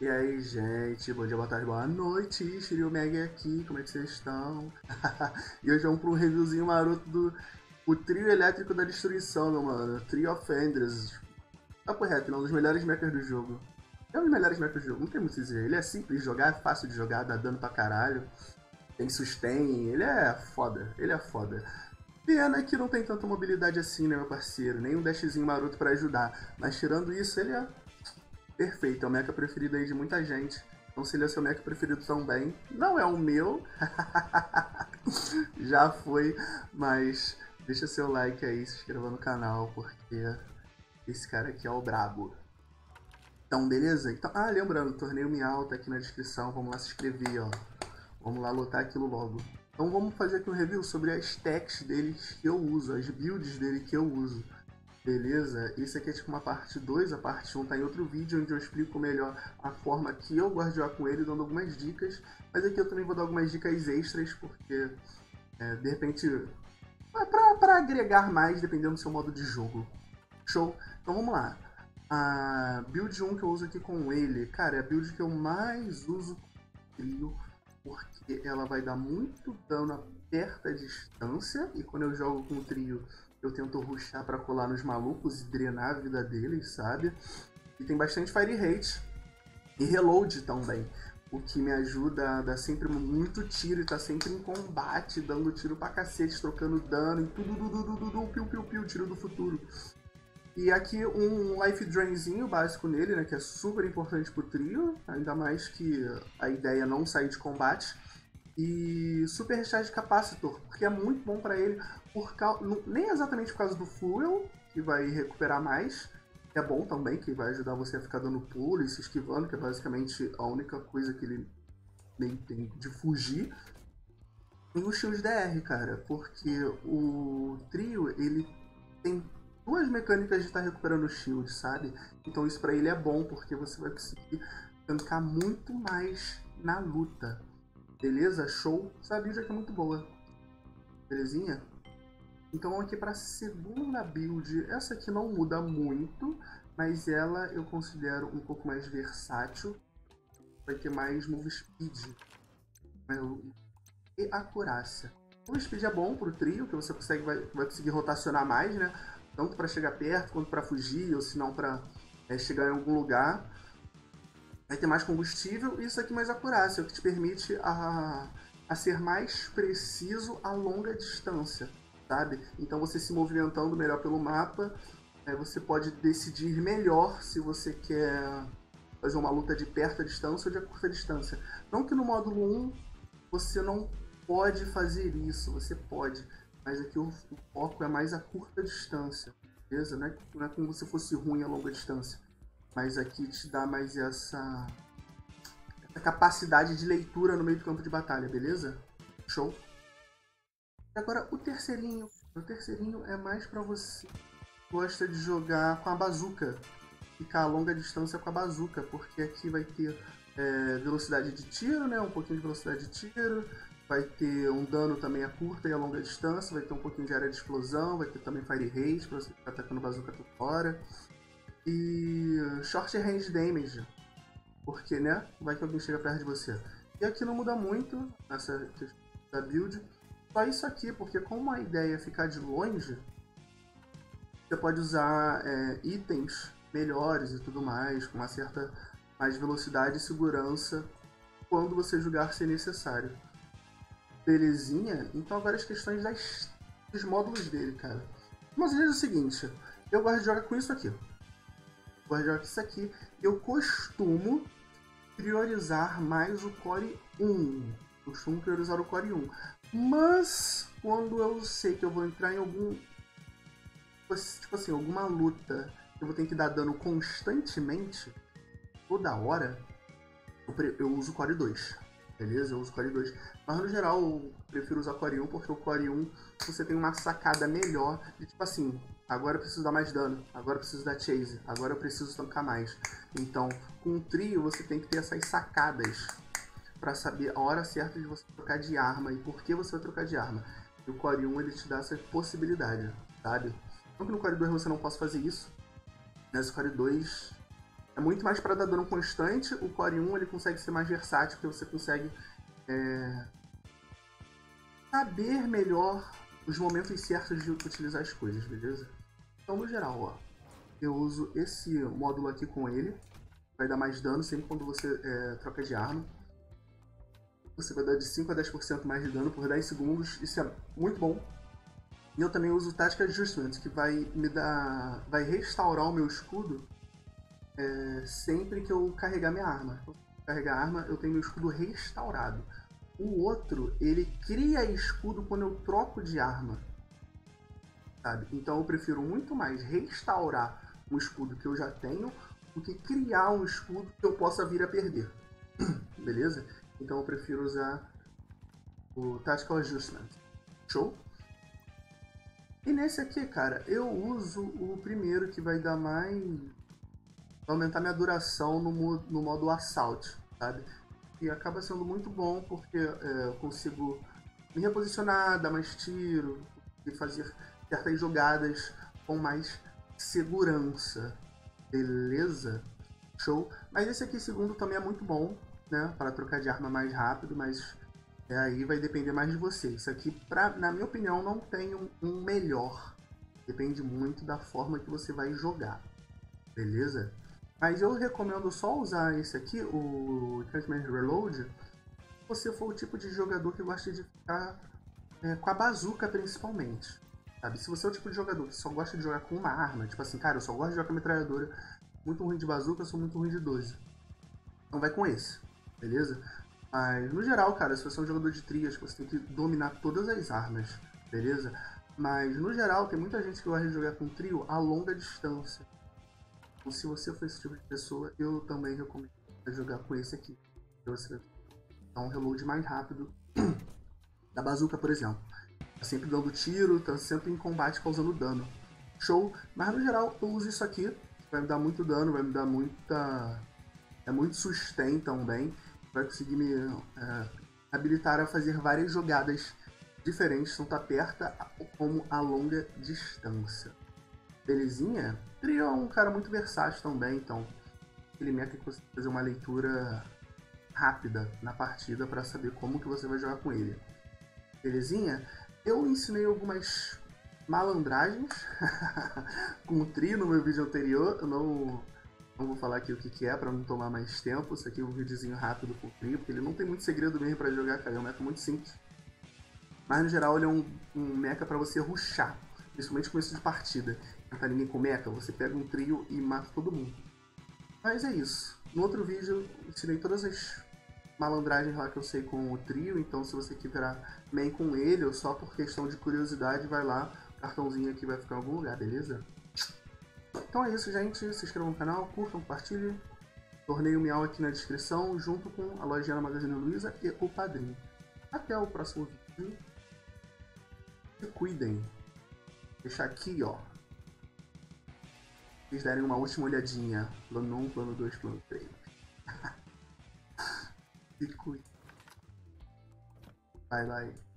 E aí, gente, bom dia, boa tarde, boa noite, Shiryu Mag aqui, como é que vocês estão? E hoje vamos para um reviewzinho maroto do o trio elétrico da destruição, meu mano, Trio of Enders. Tá correto, não, um dos melhores mechas do jogo. É um dos melhores mechas do jogo, não tem muito o que dizer, ele é simples de jogar, é fácil de jogar, dá dano pra caralho, tem sustain, ele é foda, Pena que não tem tanta mobilidade assim, né, meu parceiro, nem um dashzinho maroto pra ajudar, mas tirando isso, ele é... perfeito, é o mecha preferido aí de muita gente. Então se ele é seu mecha preferido também, não é o meu. Já foi, mas deixa seu like aí, se inscreva no canal, porque esse cara aqui é o brabo. Então beleza? Então, ah, lembrando, o torneio Miau tá aqui na descrição, vamos lá se inscrever, ó. Vamos lá lotar aquilo logo. Então vamos fazer aqui um review sobre as techs deles que eu uso, as builds dele que eu uso. Beleza? Isso aqui é tipo uma parte 2, a parte 1 tá em outro vídeo onde eu explico melhor a forma que eu guardear com ele, dando algumas dicas. Mas aqui eu também vou dar algumas dicas extras, porque de repente, pra agregar mais, dependendo do seu modo de jogo. Show? Então vamos lá. A build 1 que eu uso aqui com ele, cara, é a build que eu mais uso com o trio, porque ela vai dar muito dano a perta distância, e quando eu jogo com o trio, eu tento rushar pra colar nos malucos e drenar a vida deles, sabe? E tem bastante Fire Rate e Reload também, o que me ajuda a dar sempre muito tiro e tá sempre em combate, dando tiro pra cacete, trocando dano e tudo, piu-piu-piu, tiro do futuro. E aqui um Life Drainzinho básico nele, né, que é super importante pro trio, ainda mais que a ideia é não sair de combate. E Supercharge Capacitor, porque é muito bom pra ele, nem exatamente por causa do Fuel, que vai recuperar mais, é bom também, que vai ajudar você a ficar dando pulo e se esquivando, que é basicamente a única coisa que ele nem tem de fugir. E o Shield DR, cara, porque o trio, ele tem duas mecânicas de estar recuperando o Shield, sabe? Então isso pra ele é bom, porque você vai conseguir tancar muito mais na luta. Beleza? Show! Essa build aqui é muito boa. Belezinha? Então vamos aqui para a segunda build. Essa aqui não muda muito, mas ela eu considero um pouco mais versátil. Vai ter mais move speed. E acurácia. Move speed é bom pro trio, que você consegue, vai conseguir rotacionar mais, né? Tanto para chegar perto, quanto para fugir, ou se não para chegar em algum lugar. Vai ter mais combustível e isso aqui mais acurácia, o que te permite a ser mais preciso a longa distância, sabe? Então você se movimentando melhor pelo mapa, você pode decidir melhor se você quer fazer uma luta de perto a distância ou de curta distância. Não que no módulo 1 você não pode fazer isso, você pode, mas aqui o foco é mais a curta distância, beleza? Não é como se fosse ruim a longa distância. Mas aqui te dá mais essa capacidade de leitura no meio do campo de batalha, beleza? Show! E agora o terceirinho. O terceirinho é mais pra você que gosta de jogar com a bazuca. Ficar a longa distância com a bazuca, porque aqui vai ter velocidade de tiro, né? Um pouquinho de velocidade de tiro. Vai ter um dano também a curta e a longa distância. Vai ter um pouquinho de área de explosão. Vai ter também Fire Rate pra você ficar atacando bazuca toda hora. E Short Range Damage, porque, né, vai que alguém chega perto de você. E aqui não muda muito essa build, só isso aqui, porque como a ideia é ficar de longe, você pode usar itens melhores e tudo mais, com uma certa mais velocidade e segurança, quando você julgar ser necessário. Belezinha? Então agora as questões dos módulos dele, cara. Mas é o seguinte, eu gosto de jogar com isso aqui. Isso aqui, eu costumo priorizar mais o Core 1, mas quando eu sei que eu vou entrar em alguma luta, eu vou ter que dar dano constantemente, toda hora, eu uso o Core 2, beleza? Eu uso o Core 2, mas no geral eu prefiro usar o Core 1, porque o Core 1 você tem uma sacada melhor, de tipo assim... Agora eu preciso dar mais dano, agora eu preciso dar chase, agora eu preciso tancar mais. Então, com o trio você tem que ter essas sacadas pra saber a hora certa de você trocar de arma e por que você vai trocar de arma. E o Core 1 ele te dá essa possibilidade, sabe? Não que no Core 2 você não possa fazer isso, mas o Core 2 é é muito mais para dar dano constante. O Core 1 ele consegue ser mais versátil, porque você consegue saber melhor os momentos certos de utilizar as coisas, beleza? Então, no geral, ó, eu uso esse módulo aqui com ele. Vai dar mais dano sempre quando você troca de arma. Você vai dar de 5 a 10% mais de dano por 10 segundos. Isso é muito bom. E eu também uso o Tactic Adjustment, que vai restaurar o meu escudo sempre que eu carregar minha arma. Quando eu carregar a arma, eu tenho meu escudo restaurado. O outro, ele cria escudo quando eu troco de arma, sabe? Então eu prefiro muito mais restaurar um escudo que eu já tenho do que criar um escudo que eu possa vir a perder, beleza? Então eu prefiro usar o Tactical Adjustment. Show? E nesse aqui, cara, eu uso o primeiro que vai dar mais... Vai aumentar minha duração no modo Assault, sabe? E acaba sendo muito bom porque eu consigo me reposicionar, dar mais tiro e fazer certas jogadas com mais segurança, beleza? Show? Mas esse aqui, segundo, também é muito bom, né? Para trocar de arma mais rápido, mas... aí vai depender mais de você. Isso aqui, na minha opinião, não tem um melhor. Depende muito da forma que você vai jogar. Beleza? Mas eu recomendo só usar esse aqui, o Entertainment Reload, se você for o tipo de jogador que gosta de ficar com a bazuca, principalmente. Sabe? Se você é o tipo de jogador que só gosta de jogar com uma arma, tipo assim, cara, eu só gosto de jogar com a metralhadora, muito ruim de bazuca, eu sou muito ruim de 12. Então vai com esse. Beleza? Mas, no geral, cara, se você é um jogador de trios, você tem que dominar todas as armas, beleza? Mas, no geral, tem muita gente que gosta de jogar com trio a longa distância. Então, se você for esse tipo de pessoa, eu também recomendo jogar com esse aqui. Você vai dar um reload mais rápido da bazuca, por exemplo. Tá sempre dando tiro, tá sempre em combate causando dano. Show! Mas, no geral, eu uso isso aqui. Vai me dar muito dano, vai me dar muita... É muito sustain também. Vai conseguir me habilitar a fazer várias jogadas diferentes, tanto a perto como a longa distância. Belezinha? Trio é um cara muito versátil também, então ele meca que você fazer uma leitura rápida na partida para saber como que você vai jogar com ele. Belezinha? Eu ensinei algumas malandragens com o trio no meu vídeo anterior. Eu não vou falar aqui o que é para não tomar mais tempo. Isso aqui é um videozinho rápido com o trio, porque ele não tem muito segredo mesmo para jogar, cara. É um mecha muito simples. Mas no geral ele é um mecha para você rushar, principalmente no começo de partida. Não tá ninguém com mecha, você pega um trio e mata todo mundo. Mas é isso. No outro vídeo eu ensinei todas as malandragens lá que eu sei com o trio, então se você quiser main com ele ou só por questão de curiosidade, vai lá, o cartãozinho aqui vai ficar em algum lugar, beleza? Então é isso, gente. Se inscrevam no canal, curtam, compartilhem. Torneio Miau aqui na descrição, junto com a lojinha da Magazine Luiza e o Padrinho. Até o próximo vídeo. Se cuidem. Vou deixar aqui, ó. Vocês darem uma última olhadinha. Plano 1, plano 2, plano 3. Se cuidem. Bye, bye.